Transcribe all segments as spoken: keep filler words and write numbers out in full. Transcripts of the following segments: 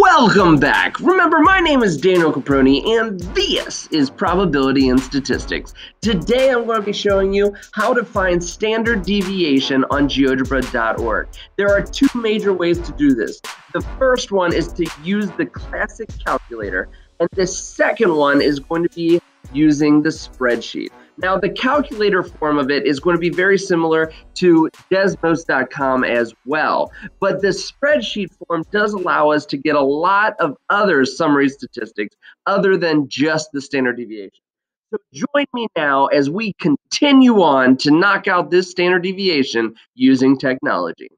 Welcome back! Remember, my name is Daniel Caproni, and this is Probability and Statistics. Today I'm going to be showing you how to find standard deviation on GeoGebra dot org. There are two major ways to do this. The first one is to use the classic calculator, and the second one is going to be using the spreadsheet. Now, the calculator form of it is going to be very similar to Desmos dot com as well, but the spreadsheet form does allow us to get a lot of other summary statistics other than just the standard deviation. So join me now as we continue on to knock out this standard deviation using technology.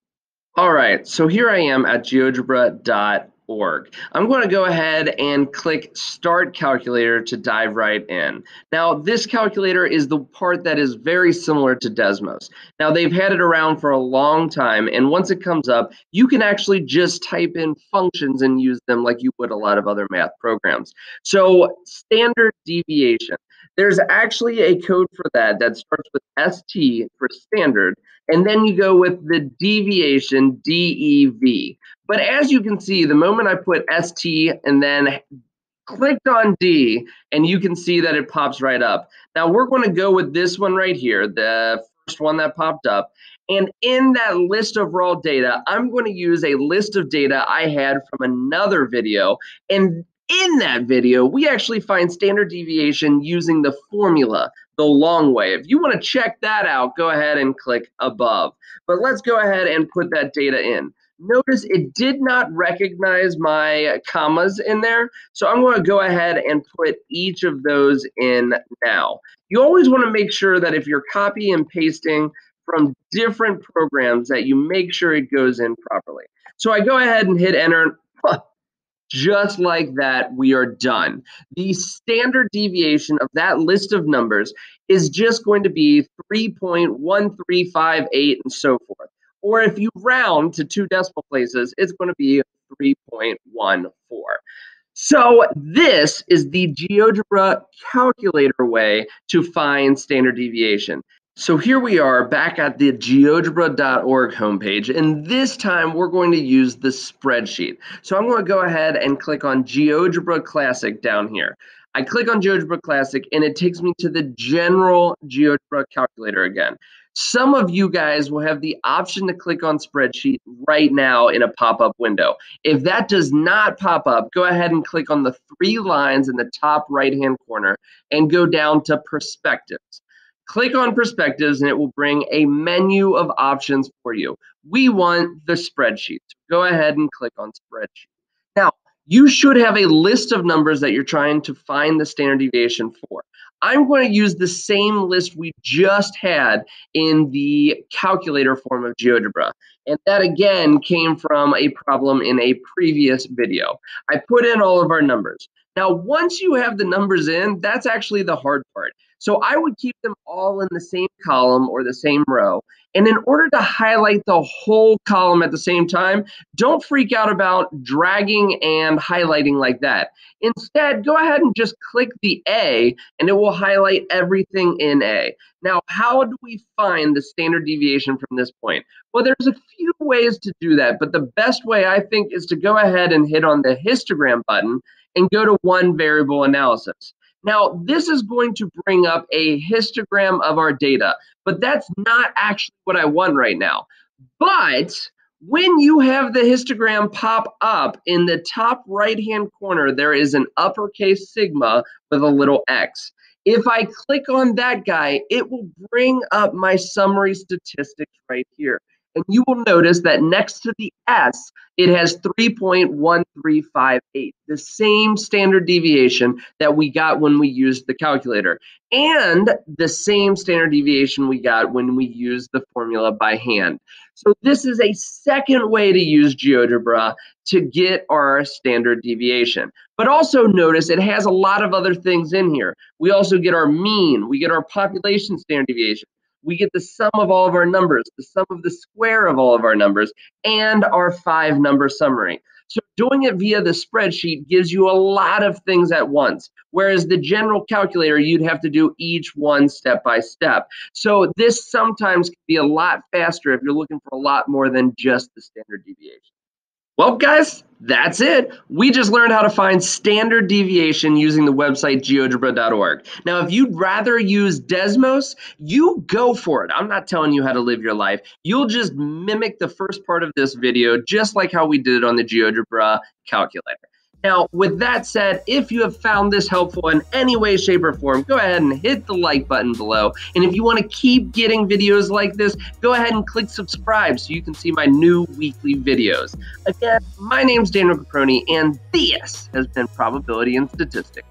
All right, so here I am at GeoGebra dot org. I'm going to go ahead and click Start Calculator to dive right in. Now, this calculator is the part that is very similar to Desmos. Now, they've had it around for a long time, and once it comes up, you can actually just type in functions and use them like you would a lot of other math programs. So, standard deviation. There's actually a code for that that starts with S T for standard, and then you go with the deviation, D E V. But as you can see, the moment I put S T and then clicked on D, and you can see that it pops right up. Now we're going to go with this one right here, the first one that popped up. And in that list of raw data, I'm going to use a list of data I had from another video. And in that video, we actually find standard deviation using the formula the long way. If you want to check that out, go ahead and click above. But let's go ahead and put that data in. Notice it did not recognize my commas in there, so I'm going to go ahead and put each of those in now. You always want to make sure that if you're copy and pasting from different programs that you make sure it goes in properly. So I go ahead and hit enter. Just like that, we are done. The standard deviation of that list of numbers is just going to be three point one three five eight and so forth. Or if you round to two decimal places, it's going to be three point one four. So this is the GeoGebra calculator way to find standard deviation. So here we are back at the GeoGebra dot org homepage, and this time we're going to use the spreadsheet. So I'm going to go ahead and click on GeoGebra Classic down here. I click on GeoGebra Classic, and it takes me to the general GeoGebra calculator again. Some of you guys will have the option to click on spreadsheet right now in a pop-up window. If that does not pop up, go ahead and click on the three lines in the top right-hand corner and go down to perspectives. Click on perspectives and it will bring a menu of options for you. We want the spreadsheet. Go ahead and click on spreadsheet. Now, you should have a list of numbers that you're trying to find the standard deviation for. I'm going to use the same list we just had in the calculator form of GeoGebra. And that again came from a problem in a previous video. I put in all of our numbers. Now, once you have the numbers in, that's actually the hard part. So I would keep them all in the same column or the same row. And in order to highlight the whole column at the same time, don't freak out about dragging and highlighting like that. Instead, go ahead and just click the A, and it will highlight everything in A. Now, how do we find the standard deviation from this point? Well, there's a few ways to do that, but the best way, I think, is to go ahead and hit on the histogram button and go to one variable analysis. Now, this is going to bring up a histogram of our data, but that's not actually what I want right now. But when you have the histogram pop up in the top right-hand corner, there is an uppercase sigma with a little X. If I click on that guy, it will bring up my summary statistics right here. And you will notice that next to the S, it has three point one three five eight, the same standard deviation that we got when we used the calculator, and the same standard deviation we got when we used the formula by hand. So this is a second way to use GeoGebra to get our standard deviation. But also notice it has a lot of other things in here. We also get our mean, we get our population standard deviation. We get the sum of all of our numbers, the sum of the square of all of our numbers, and our five-number summary. So doing it via the spreadsheet gives you a lot of things at once, whereas the general calculator, you'd have to do each one step by step. So this sometimes can be a lot faster if you're looking for a lot more than just the standard deviation. Well, guys, that's it. We just learned how to find standard deviation using the website GeoGebra dot org. Now, if you'd rather use Desmos, you go for it. I'm not telling you how to live your life. You'll just mimic the first part of this video, just like how we did it on the GeoGebra calculator. Now, with that said, if you have found this helpful in any way, shape, or form, go ahead and hit the like button below. And if you want to keep getting videos like this, go ahead and click subscribe so you can see my new weekly videos. Again, my name's Daniel Caproni, and this has been Probability and Statistics.